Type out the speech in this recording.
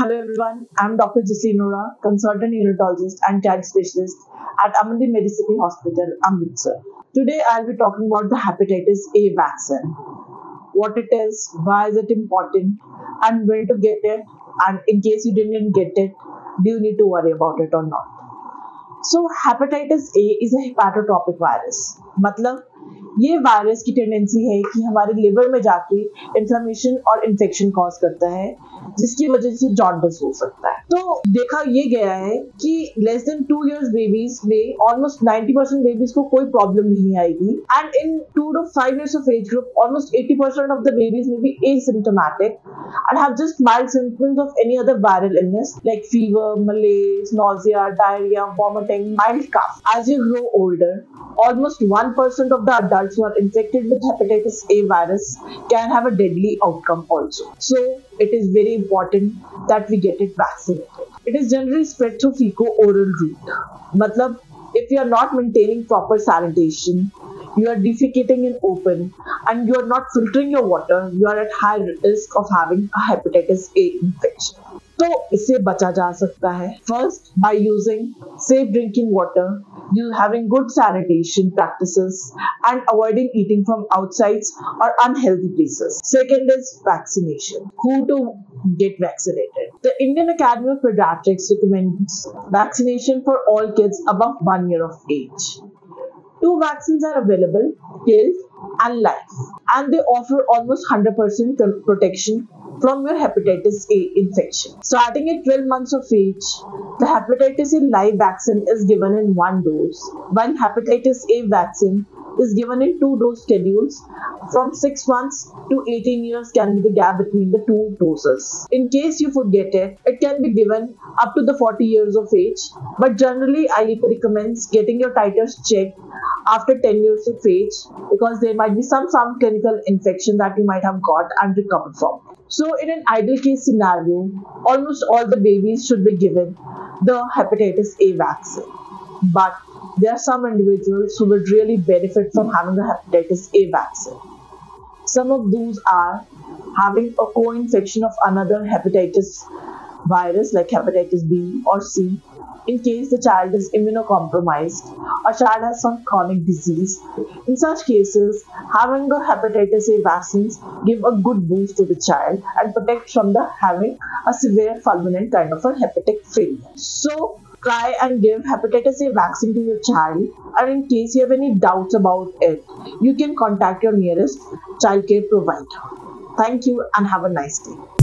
Hello everyone, I'm Dr. Jaslean Arora, Consultant Neonatologist and Child Specialist at Amandeep Medicity Hospital, Amritsar. Today I'll be talking about the Hepatitis A vaccine, what it is, why is it important, and when to get it, and in case you didn't get it, do you need to worry about it or not. So Hepatitis A is a hepatotropic virus. मतलब ये virus की tendency है कि हमारे liver में जाके inflammation और infection cause करता है, जिसकी वजह से जॉन्डिस हो सकता है। तो देखा ये गया है कि लेस देन 2 years बेबीज में ऑलमोस्ट 90% बेबीज को कोई प्रॉब्लम नहीं आएगी, and in 2 to 5 years of age group almost 80% of the babies में be asymptomatic and have just mild symptoms of any other viral illness like fever, malaria, nausea, diarrhoea, vomiting, mild cough. As you grow older, almost 1% of the adults who are infected with hepatitis A virus can have a deadly outcome also. So it is very important that we get it vaccinated. It is generally spread through feco-oral route. Matlab, if you are not maintaining proper sanitation, you are defecating in open and you are not filtering your water, you are at high risk of having a hepatitis A infection. तो इससे बचा जा सकता है first by using safe drinking water, you having good sanitation practices and avoiding eating from outsides और unhealthy places. Second is vaccination, who to get vaccinated. The Indian Academy of Pediatrics recommends vaccination for all kids above 1 year of age. 2 vaccines are available, Kids and Life, and they offer almost 100% protection from your hepatitis A infection. Starting at 12 months of age, the hepatitis A live vaccine is given in 1 dose, while hepatitis A vaccine is given in 2 dose schedules. From 6 months to 18 years can be the gap between the 2 doses. In case you forget it, it can be given up to the 40 years of age, but generally I recommend getting your titers checked after 10 years of age, because there might be some clinical infection that you might have got and recovered from. So in an ideal case scenario, almost all the babies should be given the hepatitis A vaccine. But there are some individuals who would really benefit from having the hepatitis A vaccine. Some of those are having a co-infection of another hepatitis virus like hepatitis B or C, in case the child is immunocompromised or child has some chronic disease. In such cases, having the hepatitis A vaccines give a good boost to the child and protect from the having a severe fulminant kind of a hepatic failure. So try and give hepatitis A vaccine to your child, and in case you have any doubts about it, you can contact your nearest childcare provider. Thank you and have a nice day.